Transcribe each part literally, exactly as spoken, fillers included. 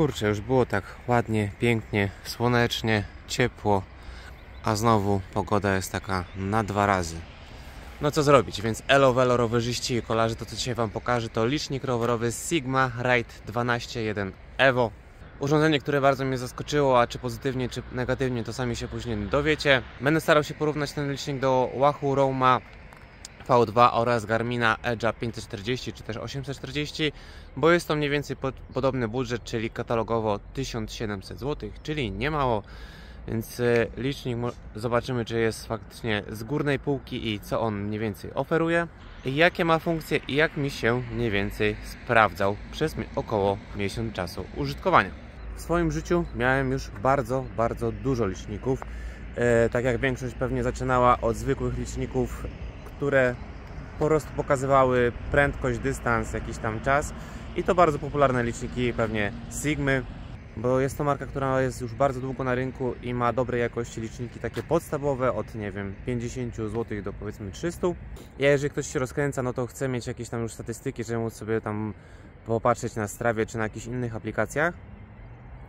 Kurczę, już było tak ładnie, pięknie, słonecznie, ciepło, a znowu pogoda jest taka na dwa razy. No co zrobić, więc elo, velo, rowerzyści i kolarze, to co dzisiaj Wam pokażę, to licznik rowerowy Sigma Ride dwanaście jeden Evo. Urządzenie, które bardzo mnie zaskoczyło, a czy pozytywnie, czy negatywnie, to sami się później dowiecie. Będę starał się porównać ten licznik do Wahoo Roma V dwa oraz Garmina Edge'a pięćset czterdzieści czy też osiemset czterdzieści, bo jest to mniej więcej pod, podobny budżet, czyli katalogowo tysiąc siedemset złotych, czyli niemało. Więc licznik zobaczymy, czy jest faktycznie z górnej półki i co on mniej więcej oferuje, jakie ma funkcje i jak mi się mniej więcej sprawdzał przez około miesiąc czasu użytkowania. W swoim życiu miałem już bardzo, bardzo dużo liczników. E, tak jak większość pewnie zaczynała od zwykłych liczników, które po prostu pokazywały prędkość, dystans, jakiś tam czas. I to bardzo popularne liczniki pewnie Sigmy, bo jest to marka, która jest już bardzo długo na rynku i ma dobrej jakości liczniki takie podstawowe od, nie wiem, pięćdziesięciu złotych do powiedzmy trzystu. Ja, jeżeli ktoś się rozkręca, no to chce mieć jakieś tam już statystyki, żeby móc sobie tam popatrzeć na Stravie czy na jakichś innych aplikacjach.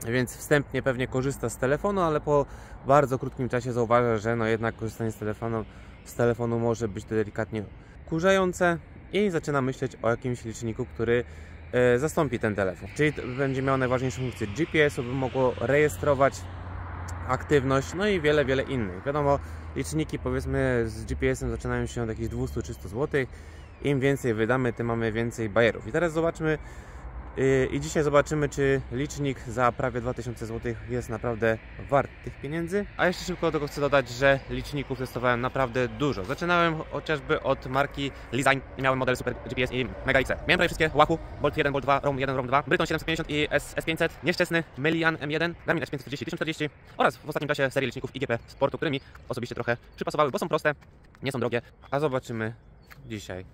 Więc wstępnie pewnie korzysta z telefonu, ale po bardzo krótkim czasie zauważa, że no jednak korzystanie z telefonu, z telefonu może być delikatnie kurzające i zaczyna myśleć o jakimś liczniku, który zastąpi ten telefon. Czyli będzie miał najważniejszą funkcję G P S-u, by mogło rejestrować aktywność, no i wiele, wiele innych. Wiadomo, liczniki powiedzmy z G P S-em zaczynają się od jakichś dwieście do trzystu złotych. Im więcej wydamy, tym mamy więcej bajerów. I teraz zobaczmy, yy, i dzisiaj zobaczymy, czy licznik za prawie dwa tysiące złotych jest naprawdę wart tych pieniędzy. A jeszcze szybko do tego chcę dodać, że liczników testowałem naprawdę dużo. Zaczynałem chociażby od marki Lezyne i miałem model Super G P S i Mega X. Miałem prawie wszystkie: Wahoo Bolt jeden, Bolt dwa, ROM jeden, ROM dwa, Bryton siedemset pięćdziesiąt i S pięćset, Nieszczęsny, Melian M jeden, Garmin Edge pięćset czterdzieści, tysiąc czterdzieści oraz w ostatnim czasie serię liczników I G P Sportu, które mi osobiście trochę przypasowały, bo są proste, nie są drogie. A zobaczymy dzisiaj,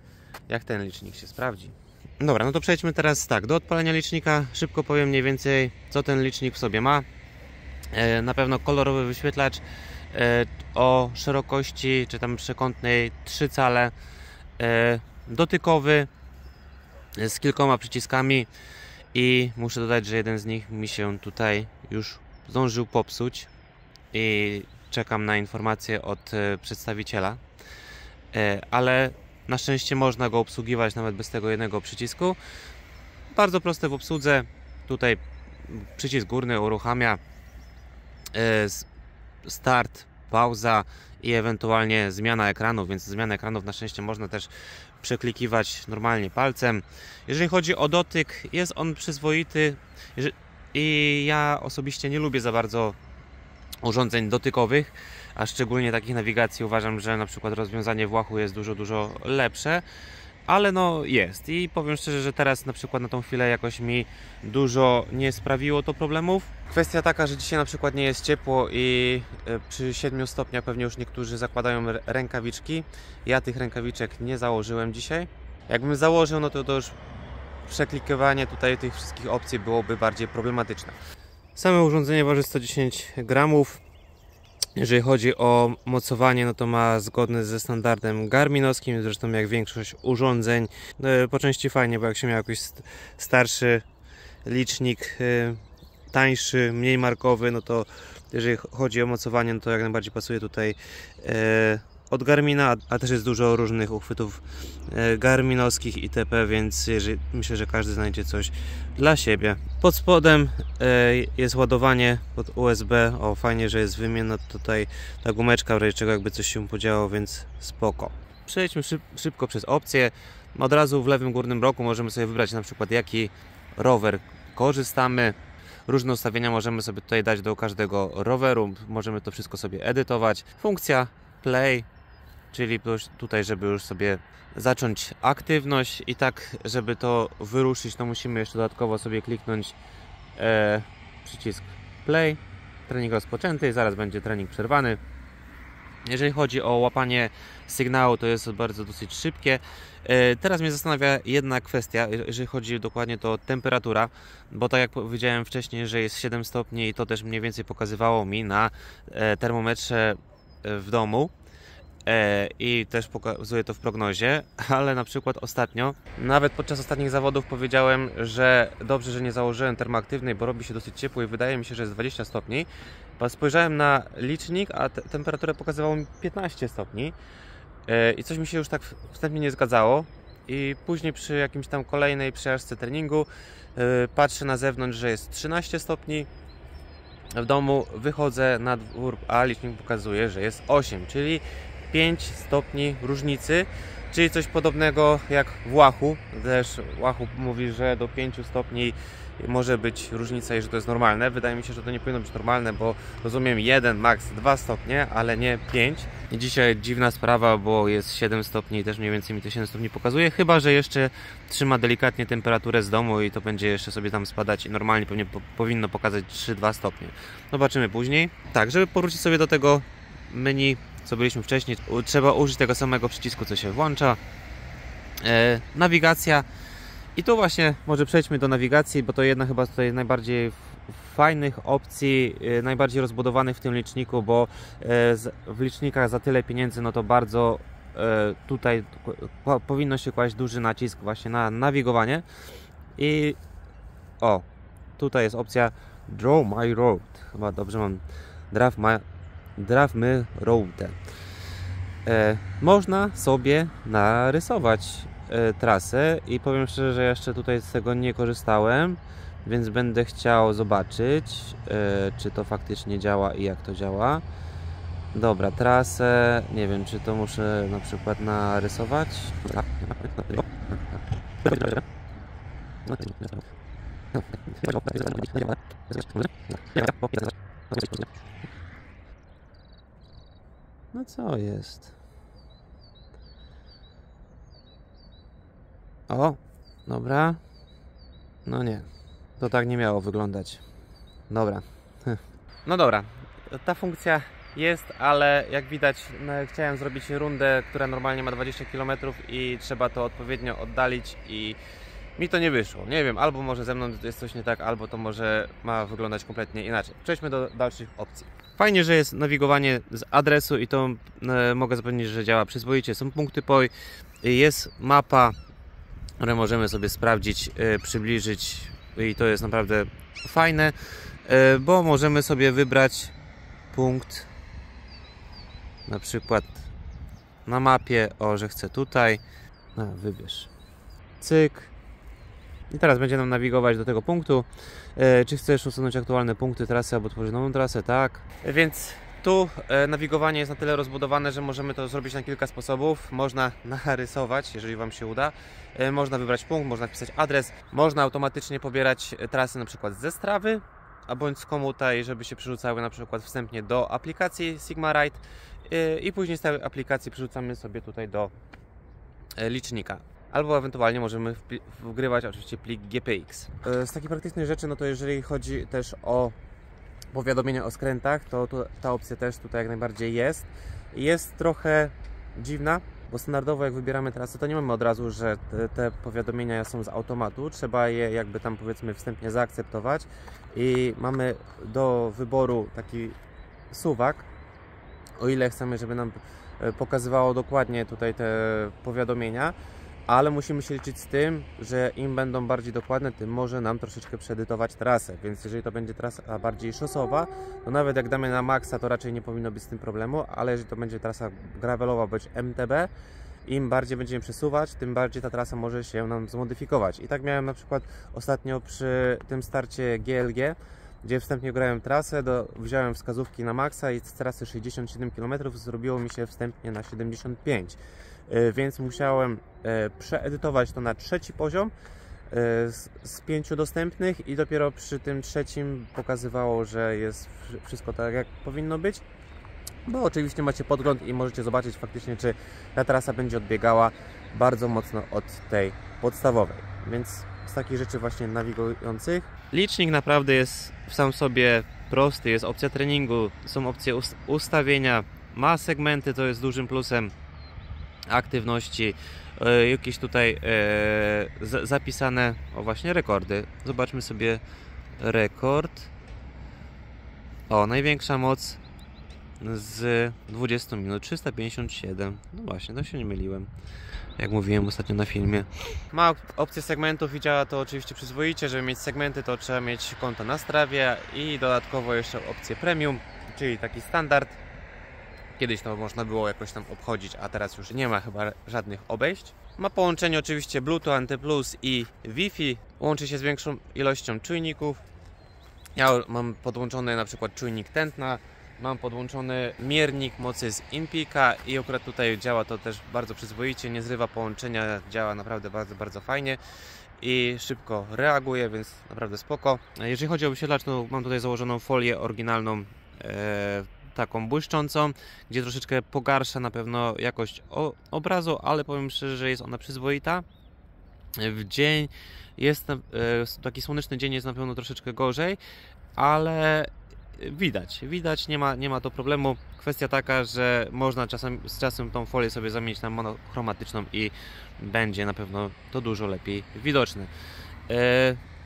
jak ten licznik się sprawdzi. Dobra, no to przejdźmy teraz tak, do odpalenia licznika. Szybko powiem mniej więcej, co ten licznik w sobie ma. E, na pewno kolorowy wyświetlacz e, o szerokości, czy tam przekątnej trzy cale, e, dotykowy e, z kilkoma przyciskami i muszę dodać, że jeden z nich mi się tutaj już zdążył popsuć i czekam na informację od e, przedstawiciela, e, ale na szczęście można go obsługiwać nawet bez tego jednego przycisku. Bardzo proste w obsłudze. Tutaj przycisk górny uruchamia start, pauza i ewentualnie zmiana ekranu, więc zmianę ekranów na szczęście można też przeklikiwać normalnie palcem. Jeżeli chodzi o dotyk, jest on przyzwoity i ja osobiście nie lubię za bardzo urządzeń dotykowych, a szczególnie takich nawigacji. Uważam, że na przykład rozwiązanie w Wahoo jest dużo, dużo lepsze, ale no jest i powiem szczerze, że teraz na przykład na tą chwilę jakoś mi dużo nie sprawiło to problemów. Kwestia taka, że dzisiaj na przykład nie jest ciepło i przy siedmiu stopniach pewnie już niektórzy zakładają rękawiczki. Ja tych rękawiczek nie założyłem dzisiaj. Jakbym założył, no to, to już przeklikiwanie tutaj tych wszystkich opcji byłoby bardziej problematyczne. Same urządzenie waży sto dziesięć gramów. Jeżeli chodzi o mocowanie, no to ma zgodne ze standardem garminowskim, zresztą jak większość urządzeń. Po części fajnie, bo jak się miał jakiś starszy licznik, tańszy, mniej markowy, no to jeżeli chodzi o mocowanie, no to jak najbardziej pasuje tutaj od Garmina, a też jest dużo różnych uchwytów garminowskich itp., więc jeżeli, myślę, że każdy znajdzie coś dla siebie. Pod spodem jest ładowanie pod U S B, o fajnie, że jest wymienna tutaj ta gumeczka, w razie czego jakby coś się podziało, więc spoko. Przejdźmy szyb, szybko przez opcję. Od razu w lewym górnym bloku możemy sobie wybrać na przykład, jaki rower korzystamy. Różne ustawienia możemy sobie tutaj dać do każdego roweru, możemy to wszystko sobie edytować. Funkcja play, czyli tutaj, żeby już sobie zacząć aktywność i tak, żeby to wyruszyć, to musimy jeszcze dodatkowo sobie kliknąć e, przycisk play. Trening rozpoczęty, zaraz będzie trening przerwany. Jeżeli chodzi o łapanie sygnału, to jest bardzo dosyć szybkie. E, teraz mnie zastanawia jedna kwestia, jeżeli chodzi dokładnie to temperatura, bo tak jak powiedziałem wcześniej, że jest siedem stopni i to też mniej więcej pokazywało mi na e, termometrze w domu, i też pokazuję to w prognozie, ale na przykład ostatnio, nawet podczas ostatnich zawodów powiedziałem, że dobrze, że nie założyłem termoaktywnej, bo robi się dosyć ciepło i wydaje mi się, że jest dwadzieścia stopni. Spojrzałem na licznik, a te temperaturę pokazywało mi piętnaście stopni i coś mi się już tak wstępnie nie zgadzało. I później przy jakimś tam kolejnej przejażdżce treningu yy, patrzę na zewnątrz, że jest trzynaście stopni. W domu wychodzę na dwór, a licznik pokazuje, że jest osiem, czyli pięć stopni różnicy, czyli coś podobnego jak w Wahoo. Też Wahoo mówi, że do pięciu stopni może być różnica i że to jest normalne. Wydaje mi się, że to nie powinno być normalne, bo rozumiem jeden, max dwa stopnie, ale nie pięć. I dzisiaj dziwna sprawa, bo jest siedem stopni i też mniej więcej mi te siedem stopni pokazuje, chyba że jeszcze trzyma delikatnie temperaturę z domu i to będzie jeszcze sobie tam spadać i normalnie pewnie po, powinno pokazać trzy przecinek dwa stopnie. Zobaczymy później. Tak, żeby powrócić sobie do tego menu, co byliśmy wcześniej, trzeba użyć tego samego przycisku, co się włącza. E, nawigacja. I tu właśnie może przejdźmy do nawigacji, bo to jedna chyba z tutaj najbardziej fajnych opcji, yy, najbardziej rozbudowanych w tym liczniku, bo yy, z, w licznikach za tyle pieniędzy, no to bardzo yy, tutaj po, powinno się kłaść duży nacisk właśnie na nawigowanie. I o, tutaj jest opcja Draw My Road, chyba dobrze mam, Draw My, Draw My Road. Yy, można sobie narysować trasę i powiem szczerze, że jeszcze tutaj z tego nie korzystałem, więc będę chciał zobaczyć, yy, czy to faktycznie działa i jak to działa. Dobra, trasę, nie wiem, czy to muszę na przykład narysować. No co jest? O, dobra. No nie, to tak nie miało wyglądać. Dobra. No dobra, ta funkcja jest, ale jak widać, no, chciałem zrobić rundę, która normalnie ma dwadzieścia kilometrów i trzeba to odpowiednio oddalić i mi to nie wyszło. Nie wiem, albo może ze mną jest coś nie tak, albo to może ma wyglądać kompletnie inaczej. Przejdźmy do dalszych opcji. Fajnie, że jest nawigowanie z adresu i to e, mogę zapewnić, że działa przyzwoicie. Są punkty P O I, jest mapa, które możemy sobie sprawdzić, yy, przybliżyć i to jest naprawdę fajne, yy, bo możemy sobie wybrać punkt na przykład na mapie, o, że chcę tutaj, a, wybierz, cyk i teraz będzie nam nawigować do tego punktu, yy, czy chcesz usunąć aktualne punkty trasy albo tworzyć nową trasę, tak, więc tu e, nawigowanie jest na tyle rozbudowane, że możemy to zrobić na kilka sposobów. Można narysować, jeżeli Wam się uda. E, można wybrać punkt, można wpisać adres. Można automatycznie pobierać trasy na przykład ze Strawy, a bądź z komuta, i żeby się przerzucały na przykład wstępnie do aplikacji Sigma Ride e, i później z tej aplikacji przerzucamy sobie tutaj do e, licznika. Albo ewentualnie możemy wgrywać oczywiście plik G P X. E, z takich praktycznych rzeczy, no to jeżeli chodzi też o powiadomienia o skrętach, to, to ta opcja też tutaj jak najbardziej jest. Jest trochę dziwna, bo standardowo jak wybieramy trasę, to nie mamy od razu, że te, te powiadomienia są z automatu. Trzeba je jakby tam powiedzmy wstępnie zaakceptować i mamy do wyboru taki suwak, o ile chcemy, żeby nam pokazywało dokładnie tutaj te powiadomienia, ale musimy się liczyć z tym, że im będą bardziej dokładne, tym może nam troszeczkę przeedytować trasę, więc jeżeli to będzie trasa bardziej szosowa, to nawet jak damy na maksa, to raczej nie powinno być z tym problemu, ale jeżeli to będzie trasa gravelowa bądź M T B, im bardziej będziemy przesuwać, tym bardziej ta trasa może się nam zmodyfikować. I tak miałem na przykład ostatnio przy tym starcie G L G, gdzie wstępnie grałem trasę, do, wziąłem wskazówki na maksa i z trasy sześćdziesiąt siedem kilometrów zrobiło mi się wstępnie na siedemdziesiąt pięć, yy, więc musiałem yy, przeedytować to na trzeci poziom yy, z, z pięciu dostępnych i dopiero przy tym trzecim pokazywało, że jest wszystko tak, jak powinno być, bo oczywiście macie podgląd i możecie zobaczyć faktycznie, czy ta trasa będzie odbiegała bardzo mocno od tej podstawowej, więc z takich rzeczy właśnie nawigujących. Licznik naprawdę jest w sam sobie prosty, jest opcja treningu, są opcje ustawienia, ma segmenty, to jest dużym plusem aktywności, e, jakieś tutaj e, z, zapisane, o właśnie rekordy, zobaczmy sobie rekord, o największa moc, z dwudziestu minut trzysta pięćdziesiąt siedem. No właśnie, to się nie myliłem, jak mówiłem ostatnio na filmie. Ma opcję segmentów i działa to oczywiście przyzwoicie. Żeby mieć segmenty, to trzeba mieć konto na Stravie i dodatkowo jeszcze opcję premium, czyli taki standard. Kiedyś to można było jakoś tam obchodzić, a teraz już nie ma chyba żadnych obejść. Ma połączenie oczywiście Bluetooth, AntyPlus i Wi-Fi. Łączy się z większą ilością czujników. Ja mam podłączony na przykład czujnik tętna. Mam podłączony miernik mocy z Impika i akurat tutaj działa to też bardzo przyzwoicie, nie zrywa połączenia, działa naprawdę bardzo, bardzo fajnie i szybko reaguje, więc naprawdę spoko. Jeżeli chodzi o wyświetlacz, to mam tutaj założoną folię oryginalną, e, taką błyszczącą, gdzie troszeczkę pogarsza na pewno jakość obrazu, ale powiem szczerze, że jest ona przyzwoita. W dzień jest, e, taki słoneczny dzień jest na pewno troszeczkę gorzej, ale Widać, widać, nie ma, nie ma to problemu. Kwestia taka, że można czasem, z czasem tą folię sobie zamienić na monochromatyczną i będzie na pewno to dużo lepiej widoczne. Yy,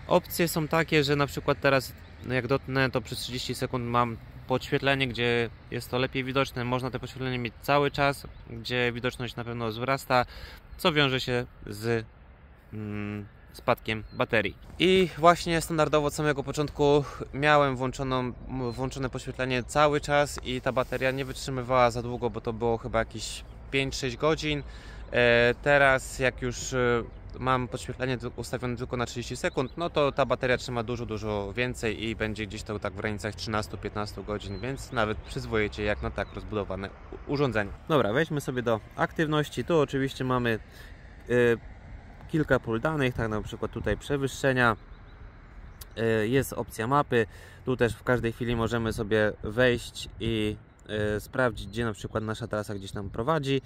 opcje są takie, że na przykład teraz jak dotknę, to przez trzydzieści sekund mam podświetlenie, gdzie jest to lepiej widoczne. Można te podświetlenie mieć cały czas, gdzie widoczność na pewno wzrasta, co wiąże się z mm, spadkiem baterii. I właśnie standardowo od samego początku miałem włączoną, włączone podświetlenie cały czas i ta bateria nie wytrzymywała za długo, bo to było chyba jakieś pięć sześć godzin. Teraz jak już mam podświetlenie ustawione tylko na trzydzieści sekund, no to ta bateria trzyma dużo, dużo więcej i będzie gdzieś to tak w granicach trzynastu do piętnastu godzin, więc nawet przyzwoicie jak na tak rozbudowane urządzenie. Dobra, wejdźmy sobie do aktywności. Tu oczywiście mamy yy, kilka pól danych, tak na przykład tutaj przewyższenia, jest opcja mapy, tu też w każdej chwili możemy sobie wejść i sprawdzić, gdzie na przykład nasza trasa gdzieś nam prowadzi,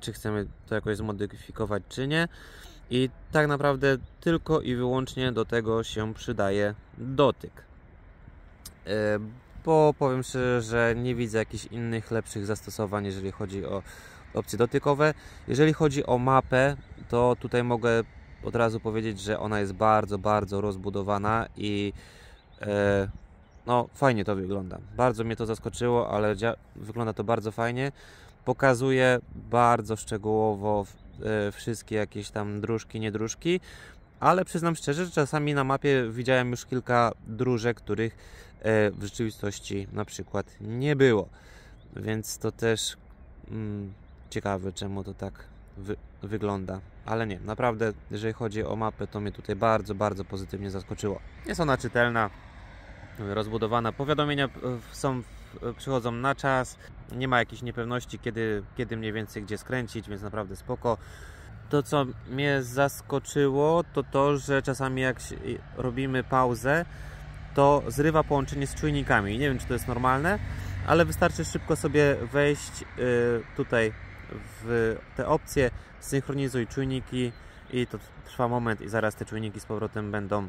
czy chcemy to jakoś zmodyfikować, czy nie, i tak naprawdę tylko i wyłącznie do tego się przydaje dotyk, bo powiem szczerze, że nie widzę jakichś innych lepszych zastosowań, jeżeli chodzi o opcje dotykowe. Jeżeli chodzi o mapę, to tutaj mogę od razu powiedzieć, że ona jest bardzo, bardzo rozbudowana i e, no fajnie to wygląda. Bardzo mnie to zaskoczyło, ale wygląda to bardzo fajnie. Pokazuje bardzo szczegółowo e, wszystkie jakieś tam dróżki, niedróżki, ale przyznam szczerze, że czasami na mapie widziałem już kilka dróżek, których e, w rzeczywistości na przykład nie było. Więc to też mm, ciekawe, czemu to tak wy wygląda, ale nie, naprawdę jeżeli chodzi o mapę, to mnie tutaj bardzo, bardzo pozytywnie zaskoczyło. Jest ona czytelna, rozbudowana, powiadomienia są, przychodzą na czas, nie ma jakiejś niepewności, kiedy, kiedy mniej więcej gdzie skręcić, więc naprawdę spoko. To, co mnie zaskoczyło, to to, że czasami jak robimy pauzę, to zrywa połączenie z czujnikami. Nie wiem, czy to jest normalne, ale wystarczy szybko sobie wejść yy, tutaj w te opcje, synchronizuj czujniki i to trwa moment i zaraz te czujniki z powrotem będą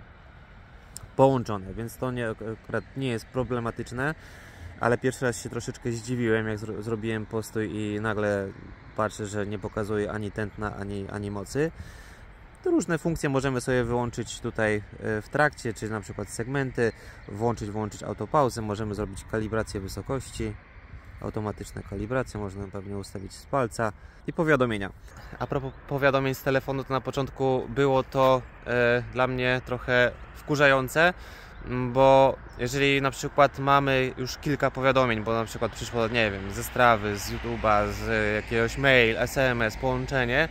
połączone, więc to nie, akurat nie jest problematyczne, ale pierwszy raz się troszeczkę zdziwiłem, jak zro zrobiłem postój i nagle patrzę, że nie pokazuje ani tętna, ani, ani mocy. To różne funkcje możemy sobie wyłączyć tutaj w trakcie, czy na przykład segmenty, włączyć, włączyć autopauzę, możemy zrobić kalibrację wysokości. Automatyczna kalibracja, można pewnie ustawić z palca, i powiadomienia. A propos powiadomień z telefonu, to na początku było to e, dla mnie trochę wkurzające, bo jeżeli na przykład mamy już kilka powiadomień, bo na przykład przyszło, nie wiem, ze Strawy, z YouTube'a, z jakiegoś mail, S M S, połączenie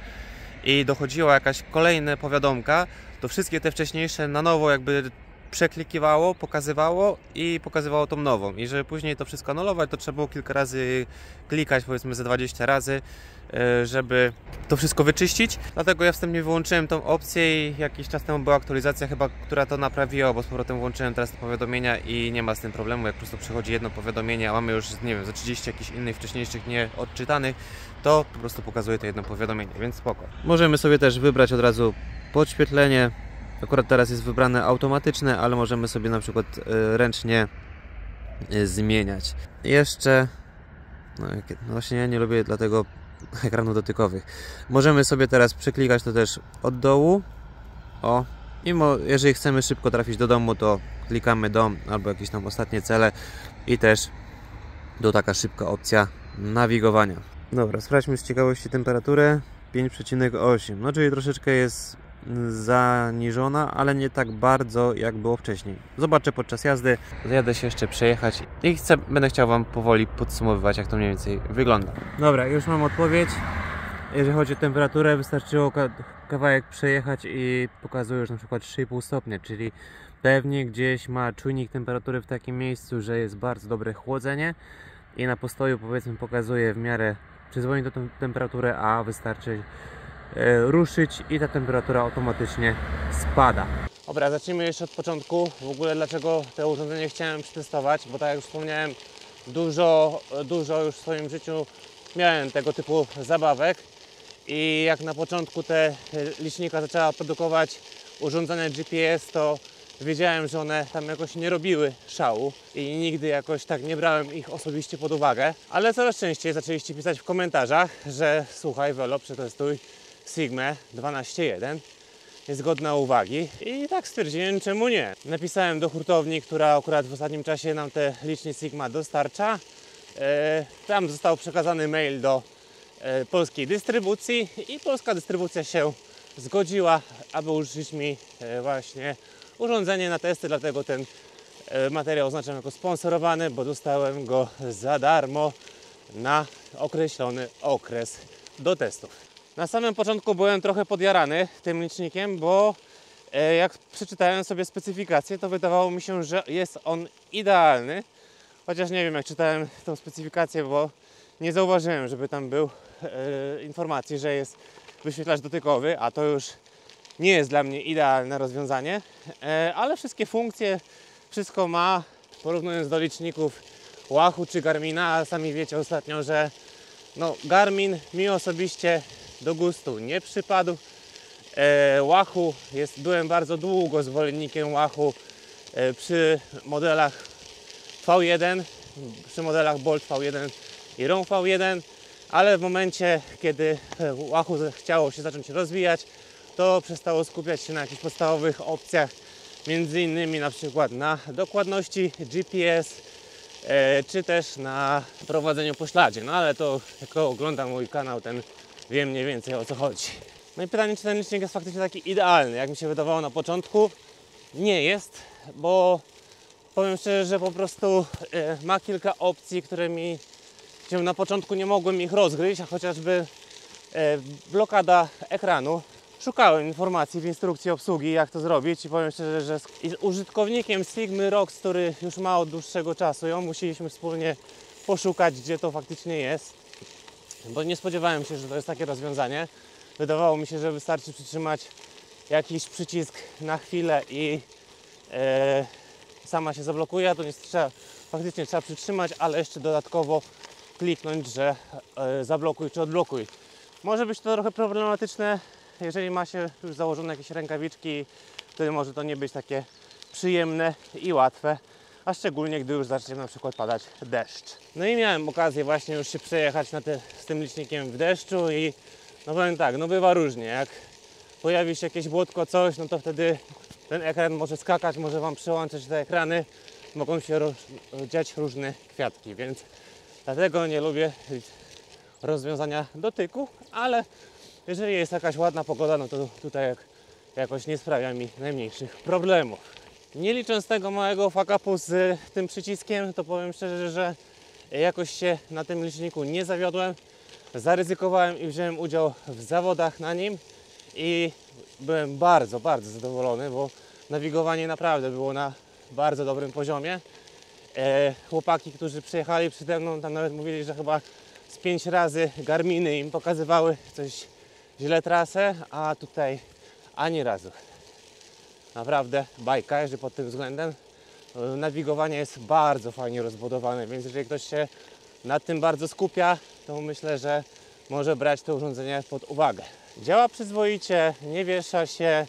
i dochodziła jakaś kolejna powiadomka, to wszystkie te wcześniejsze na nowo jakby przeklikiwało, pokazywało i pokazywało tą nową. I żeby później to wszystko anulować, to trzeba było kilka razy klikać, powiedzmy ze dwadzieścia razy, żeby to wszystko wyczyścić. Dlatego ja wstępnie wyłączyłem tą opcję i jakiś czas temu była aktualizacja chyba, która to naprawiła, bo z powrotem włączyłem teraz te powiadomienia i nie ma z tym problemu. Jak po prostu przychodzi jedno powiadomienie, a mamy już, nie wiem, za trzydzieści jakichś innych wcześniejszych nieodczytanych, to po prostu pokazuje to jedno powiadomienie, więc spoko. Możemy sobie też wybrać od razu podświetlenie. Akurat teraz jest wybrane automatyczne, ale możemy sobie na przykład ręcznie zmieniać. Jeszcze, no właśnie ja nie lubię dlatego ekranów dotykowych. Możemy sobie teraz przeklikać to też od dołu. O, i jeżeli chcemy szybko trafić do domu, to klikamy dom albo jakieś tam ostatnie cele i też to taka szybka opcja nawigowania. Dobra, sprawdźmy z ciekawości temperaturę. pięć przecinek osiem, no czyli troszeczkę jest zaniżona, ale nie tak bardzo jak było wcześniej. Zobaczę podczas jazdy, zjadę się jeszcze przejechać i chcę, będę chciał Wam powoli podsumowywać, jak to mniej więcej wygląda. Dobra, już mam odpowiedź. Jeżeli chodzi o temperaturę, wystarczyło kawałek przejechać i pokazuje już na przykład trzy i pół stopnia, czyli pewnie gdzieś ma czujnik temperatury w takim miejscu, że jest bardzo dobre chłodzenie i na postoju powiedzmy pokazuje w miarę przyzwolenie tą temperaturę, a wystarczy ruszyć i ta temperatura automatycznie spada. Dobra, zacznijmy jeszcze od początku. W ogóle dlaczego to urządzenie chciałem przetestować, bo tak jak już wspomniałem, dużo, dużo już w swoim życiu miałem tego typu zabawek i jak na początku te licznika zaczęła produkować urządzenia G P S, to wiedziałem, że one tam jakoś nie robiły szału i nigdy jakoś tak nie brałem ich osobiście pod uwagę, ale coraz częściej zaczęliście pisać w komentarzach, że słuchaj Welo, przetestuj Sigmę dwanaście jeden, jest godna uwagi i tak stwierdziłem, czemu nie. Napisałem do hurtowni, która akurat w ostatnim czasie nam te liczne Sigma dostarcza. Tam został przekazany mail do polskiej dystrybucji i polska dystrybucja się zgodziła, aby użyczyć mi właśnie urządzenie na testy, dlatego ten materiał oznaczam jako sponsorowany, bo dostałem go za darmo na określony okres do testów. Na samym początku byłem trochę podjarany tym licznikiem, bo jak przeczytałem sobie specyfikację, to wydawało mi się, że jest on idealny. Chociaż nie wiem, jak czytałem tą specyfikację, bo nie zauważyłem, żeby tam był e, informacji, że jest wyświetlacz dotykowy, a to już nie jest dla mnie idealne rozwiązanie, e, ale wszystkie funkcje, wszystko ma, porównując do liczników Wahoo czy Garmina, a sami wiecie ostatnio, że no, Garmin mi osobiście do gustu nie przypadł. E, Wahoo, jest, byłem bardzo długo zwolennikiem Wahoo e, przy modelach V jeden, przy modelach Bolt V jeden i ROM V jeden, ale w momencie, kiedy Wahoo chciało się zacząć rozwijać, to przestało skupiać się na jakichś podstawowych opcjach, między innymi na przykład na dokładności G P S, e, czy też na prowadzeniu po śladzie. No ale to, jak ogląda mój kanał, ten wie mniej więcej o co chodzi. No i pytanie, czy ten licznik jest faktycznie taki idealny, jak mi się wydawało na początku. Nie jest, bo powiem szczerze, że po prostu y, ma kilka opcji, które mi się na początku nie mogłem ich rozgryźć, a chociażby y, blokada ekranu. Szukałem informacji w instrukcji obsługi, jak to zrobić i powiem szczerze, że z, z użytkownikiem Sigmy R O X, który już ma od dłuższego czasu ją, musieliśmy wspólnie poszukać, gdzie to faktycznie jest, bo nie spodziewałem się, że to jest takie rozwiązanie. Wydawało mi się, że wystarczy przytrzymać jakiś przycisk na chwilę i y, sama się zablokuje, to nie trzeba, faktycznie trzeba przytrzymać, ale jeszcze dodatkowo kliknąć, że e, zablokuj czy odblokuj. Może być to trochę problematyczne, jeżeli ma się już założone jakieś rękawiczki, wtedy może to nie być takie przyjemne i łatwe, a szczególnie gdy już zacznie na przykład padać deszcz. No i miałem okazję właśnie już się przejechać na te, z tym licznikiem w deszczu i no powiem tak, no bywa różnie, jak pojawi się jakieś błotko, coś, no to wtedy ten ekran może skakać, może Wam przełączyć te ekrany, mogą się roz... dziać różne kwiatki, więc dlatego nie lubię rozwiązania dotyku, ale jeżeli jest jakaś ładna pogoda, no to tutaj jakoś nie sprawia mi najmniejszych problemów. Nie licząc tego małego fuck-upu z tym przyciskiem, to powiem szczerze, że jakoś się na tym liczniku nie zawiodłem, zaryzykowałem i wziąłem udział w zawodach na nim i byłem bardzo, bardzo zadowolony, bo nawigowanie naprawdę było na bardzo dobrym poziomie. E, chłopaki, którzy przyjechali przede mną, tam nawet mówili, że chyba z pięć razy Garminy im pokazywały coś źle trasę, a tutaj ani razu. Naprawdę bajka, jeżeli pod tym względem. E, nawigowanie jest bardzo fajnie rozbudowane, więc jeżeli ktoś się nad tym bardzo skupia, to myślę, że może brać to urządzenie pod uwagę. Działa przyzwoicie, nie wiesza się,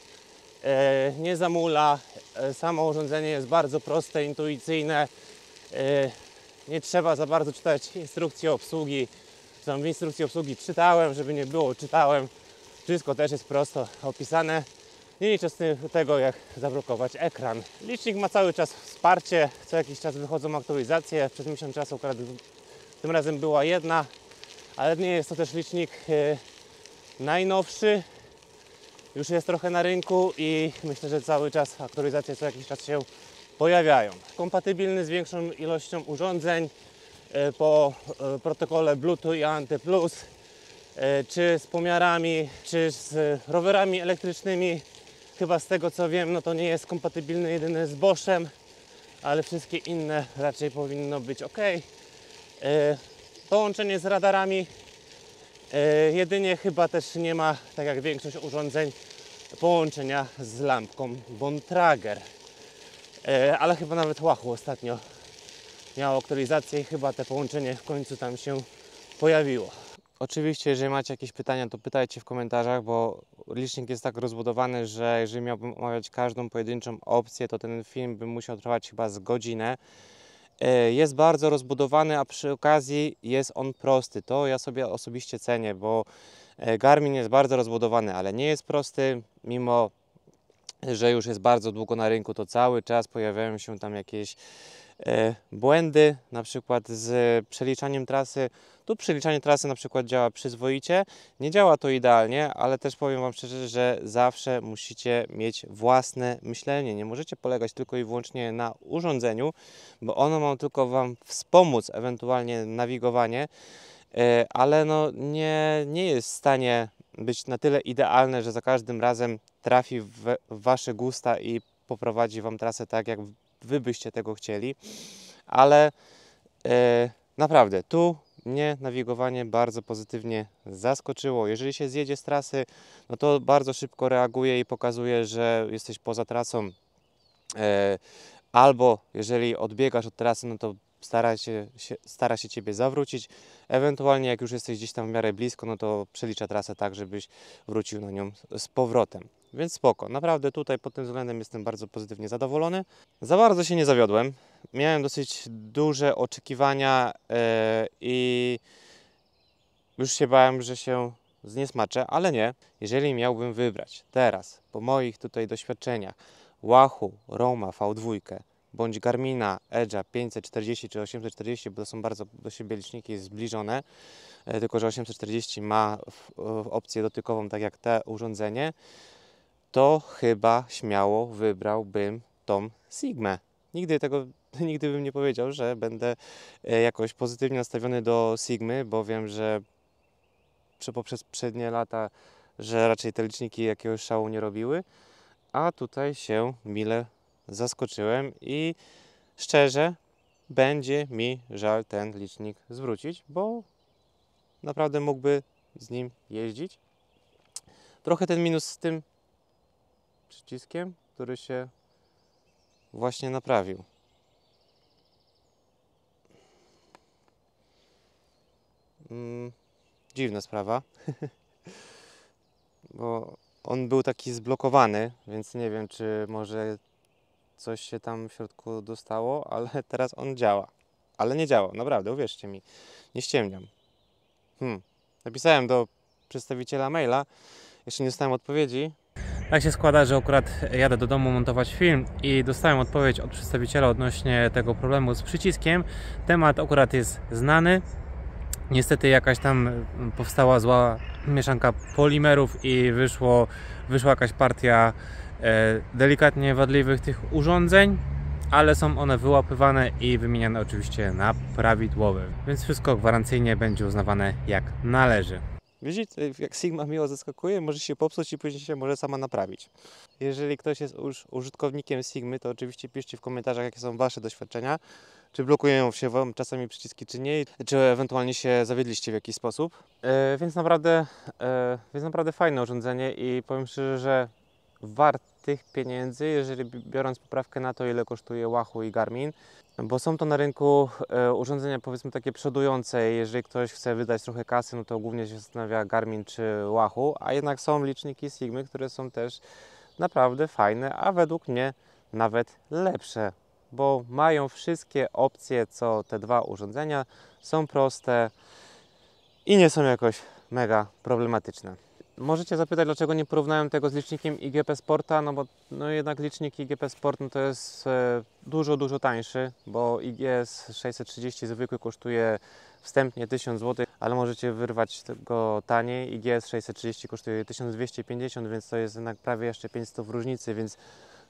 e, nie zamula. E, samo urządzenie jest bardzo proste, intuicyjne. E, nie trzeba za bardzo czytać instrukcji obsługi. Tam w instrukcji obsługi czytałem, żeby nie było, czytałem. Wszystko też jest prosto opisane. Nie liczę z tego, jak zablokować ekran. Licznik ma cały czas wsparcie, co jakiś czas wychodzą aktualizacje. Przez miesiąc czasu akurat tym razem była jedna, ale nie jest to też licznik najnowszy. Już jest trochę na rynku i myślę, że cały czas aktualizacje co jakiś czas się pojawiają. Kompatybilny z większą ilością urządzeń po protokole Bluetooth i ANTY plus, czy z pomiarami, czy z rowerami elektrycznymi. Chyba z tego co wiem, no to nie jest kompatybilny jedyny z Boschem, ale wszystkie inne raczej powinno być ok. Połączenie z radarami. Jedynie chyba też nie ma, tak jak większość urządzeń, połączenia z lampką Bontrager. Ale chyba nawet Wahoo ostatnio miało aktualizację i chyba to połączenie w końcu tam się pojawiło. Oczywiście, jeżeli macie jakieś pytania, to pytajcie w komentarzach, bo licznik jest tak rozbudowany, że jeżeli miałbym omawiać każdą pojedynczą opcję, to ten film bym musiał trwać chyba z godzinę. Jest bardzo rozbudowany, a przy okazji jest on prosty. To ja sobie osobiście cenię, bo Garmin jest bardzo rozbudowany, ale nie jest prosty, mimo że już jest bardzo długo na rynku, to cały czas pojawiają się tam jakieś e, błędy, na przykład z przeliczaniem trasy. Tu przeliczanie trasy na przykład działa przyzwoicie, nie działa to idealnie, ale też powiem Wam szczerze, że zawsze musicie mieć własne myślenie. Nie możecie polegać tylko i wyłącznie na urządzeniu, bo ono ma tylko Wam wspomóc ewentualnie nawigowanie, e, ale no nie, nie jest w stanie być na tyle idealne, że za każdym razem trafi w Wasze gusta i poprowadzi Wam trasę tak, jak Wy byście tego chcieli. Ale yy, naprawdę, tu mnie nawigowanie bardzo pozytywnie zaskoczyło. Jeżeli się zjedzie z trasy, no to bardzo szybko reaguje i pokazuje, że jesteś poza trasą. Yy, albo jeżeli odbiegasz od trasy, no to Stara się, się, stara się Ciebie zawrócić. Ewentualnie jak już jesteś gdzieś tam w miarę blisko, no to przelicza trasę tak, żebyś wrócił na nią z powrotem. Więc spoko. Naprawdę tutaj pod tym względem jestem bardzo pozytywnie zadowolony. Za bardzo się nie zawiodłem. Miałem dosyć duże oczekiwania yy, i już się bałem, że się zniesmaczę, ale nie. Jeżeli miałbym wybrać teraz, po moich tutaj doświadczeniach, Wahoo Roma V dwa, bądź Garmina Edge'a pięćset czterdzieści czy osiemset czterdzieści, bo to są bardzo do siebie liczniki zbliżone, tylko że osiemset czterdzieści ma w, w opcję dotykową, tak jak te urządzenie, to chyba śmiało wybrałbym tą Sigmę. Nigdy tego, nigdy bym nie powiedział, że będę jakoś pozytywnie nastawiony do Sigmy, bo wiem, że poprzez przednie lata, że raczej te liczniki jakiegoś szału nie robiły, a tutaj się mile zaskoczyłem i szczerze będzie mi żal ten licznik zwrócić, bo naprawdę mógłby z nim jeździć. Trochę ten minus z tym przyciskiem, który się właśnie naprawił. Mm, dziwna sprawa, bo on był taki zblokowany, więc nie wiem, czy może coś się tam w środku dostało, ale teraz on działa. Ale nie działa, naprawdę, uwierzcie mi. Nie ściemniam. Hmm. Napisałem do przedstawiciela maila, jeszcze nie dostałem odpowiedzi. Tak się składa, że akurat jadę do domu montować film i dostałem odpowiedź od przedstawiciela odnośnie tego problemu z przyciskiem. Temat akurat jest znany. Niestety jakaś tam powstała zła mieszanka polimerów i wyszło, wyszła jakaś partia delikatnie wadliwych tych urządzeń, ale są one wyłapywane i wymieniane oczywiście na prawidłowe, więc wszystko gwarancyjnie będzie uznawane jak należy. Widzicie, jak Sigma miło zaskakuje, może się popsuć i później się może sama naprawić. Jeżeli ktoś jest już użytkownikiem Sigmy, to oczywiście piszcie w komentarzach, jakie są Wasze doświadczenia, czy blokują się Wam czasami przyciski, czy nie, czy ewentualnie się zawiedliście w jakiś sposób. Yy, więc, naprawdę, yy, więc naprawdę fajne urządzenie i powiem szczerze, że wart tych pieniędzy, jeżeli biorąc poprawkę na to, ile kosztuje Wahoo i Garmin, bo są to na rynku e, urządzenia powiedzmy takie przodujące. Jeżeli ktoś chce wydać trochę kasy, no to głównie się zastanawia Garmin czy Wahoo, a jednak są liczniki Sigmy, które są też naprawdę fajne, a według mnie nawet lepsze, bo mają wszystkie opcje, co te dwa urządzenia, są proste i nie są jakoś mega problematyczne. Możecie zapytać, dlaczego nie porównałem tego z licznikiem I G P Sporta, no bo no jednak licznik I G P Sport no to jest e, dużo, dużo tańszy, bo I G S sześćset trzydzieści zwykły kosztuje wstępnie tysiąc złotych, ale możecie wyrwać go taniej. I G S sześćset trzydzieści kosztuje tysiąc dwieście pięćdziesiąt, więc to jest jednak prawie jeszcze pięćset w różnicy, więc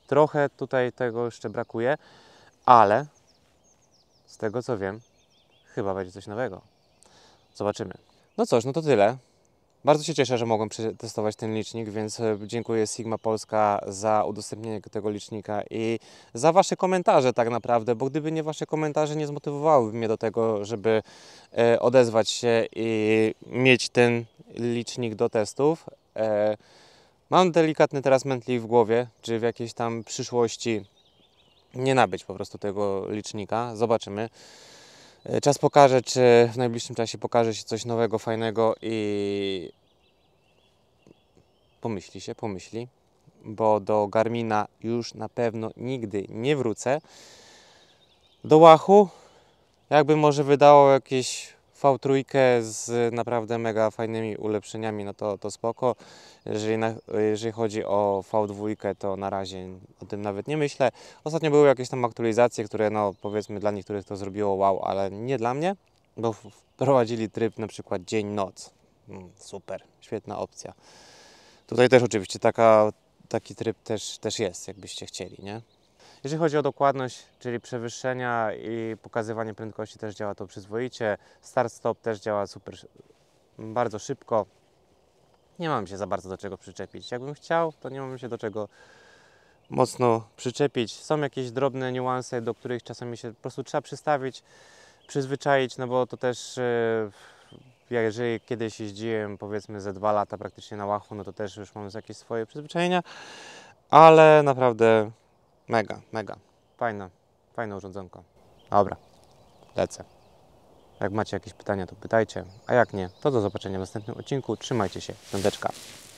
trochę tutaj tego jeszcze brakuje, ale z tego co wiem, chyba będzie coś nowego. Zobaczymy. No cóż, no to tyle. Bardzo się cieszę, że mogłem przetestować ten licznik, więc dziękuję Sigma Polska za udostępnienie tego licznika i za Wasze komentarze tak naprawdę, bo gdyby nie Wasze komentarze, nie zmotywowałyby mnie do tego, żeby e, odezwać się i mieć ten licznik do testów. E, mam delikatny teraz mętlik w głowie, czy w jakiejś tam przyszłości nie nabyć po prostu tego licznika. Zobaczymy. Czas pokaże, czy w najbliższym czasie pokaże się coś nowego, fajnego i pomyśli się, pomyśli, bo do Garmina już na pewno nigdy nie wrócę. Do Wahoo jakby może wydało jakieś V trzy z naprawdę mega fajnymi ulepszeniami, no to, to spoko. Jeżeli, na, jeżeli chodzi o V dwa, to na razie o tym nawet nie myślę. Ostatnio były jakieś tam aktualizacje, które no powiedzmy dla niektórych to zrobiło wow, ale nie dla mnie, bo wprowadzili tryb na przykład dzień-noc. Super, świetna opcja. Tutaj też oczywiście taka, taki tryb też, też jest, jakbyście chcieli, nie? Jeżeli chodzi o dokładność, czyli przewyższenia i pokazywanie prędkości, też działa to przyzwoicie. Start-stop też działa super, bardzo szybko. Nie mam się za bardzo do czego przyczepić. Jakbym chciał, to nie mam się do czego mocno przyczepić. Są jakieś drobne niuanse, do których czasami się po prostu trzeba przystawić, przyzwyczaić, no bo to też... Ja jeżeli kiedyś jeździłem, powiedzmy, ze dwa lata praktycznie na Wahoo, no to też już mam jakieś swoje przyzwyczajenia, ale naprawdę... Mega, mega. Fajne, fajne urządzonko. Dobra, lecę. Jak macie jakieś pytania, to pytajcie, a jak nie, to do zobaczenia w następnym odcinku. Trzymajcie się, piąteczka.